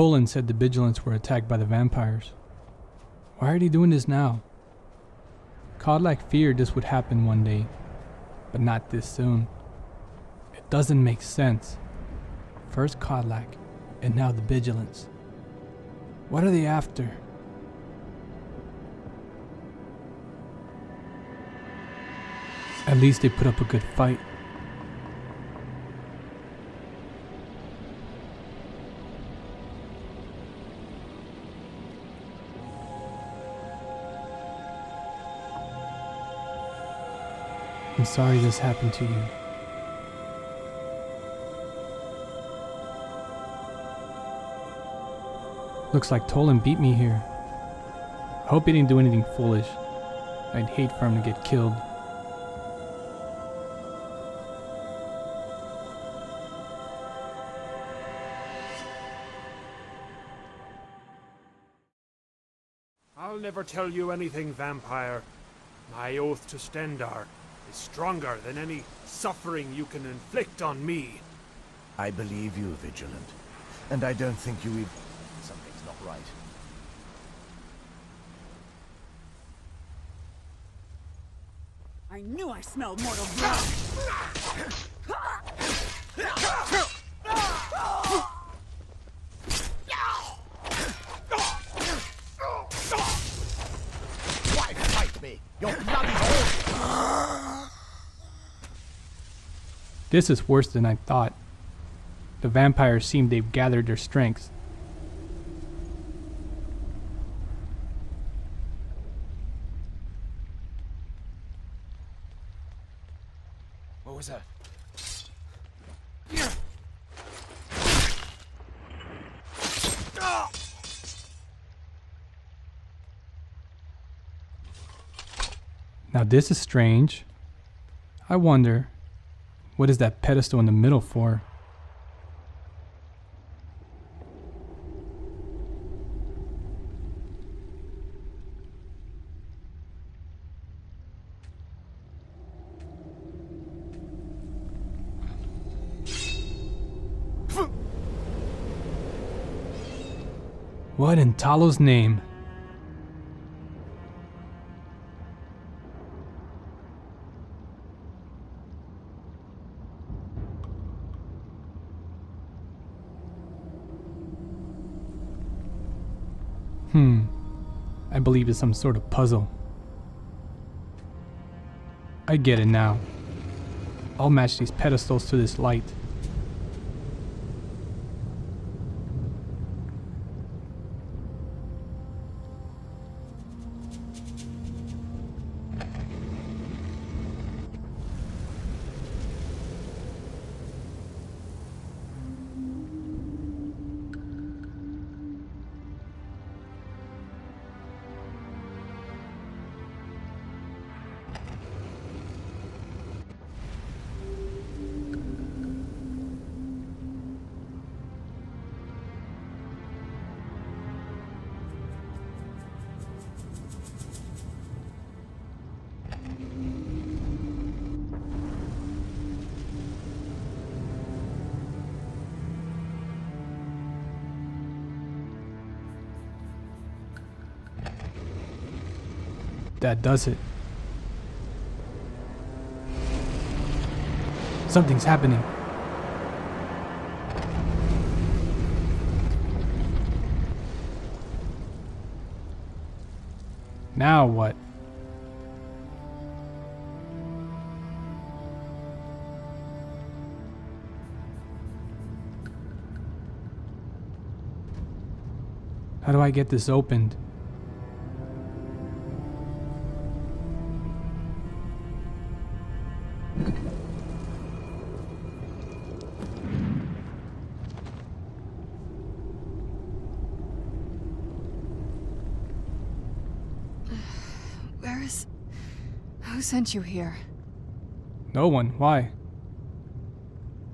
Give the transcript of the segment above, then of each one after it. Toland said the Vigilants were attacked by the vampires. Why are they doing this now? Kodlak feared this would happen one day, but not this soon. It doesn't make sense. First Kodlak, and now the Vigilants. What are they after? At least they put up a good fight. I'm sorry this happened to you. Looks like Toland beat me here. I hope he didn't do anything foolish. I'd hate for him to get killed. I'll never tell you anything, vampire. My oath to Stendarr is stronger than any suffering you can inflict on me. I believe you, Vigilant. And I don't think you even... Something's not right. I knew I smelled mortal blood! This is worse than I thought. The vampires seem they've gathered their strength. What was that? Now this is strange. I wonder, what is that pedestal in the middle for? What in Talos' name? I believe it's some sort of puzzle. I get it now. I'll match these pedestals to this light. That does it. Something's happening. Now what? How do I get this opened? Who sent you here? No one. Why?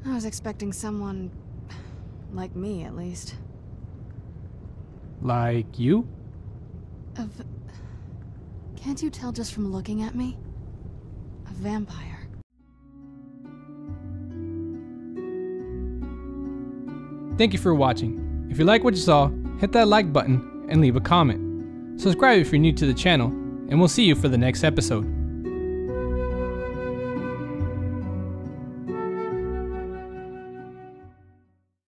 I was expecting someone... like me, at least. Like you? Can't you tell just from looking at me? A vampire. Thank you for watching. If you like what you saw, hit that like button and leave a comment. Subscribe if you're new to the channel, and we'll see you for the next episode.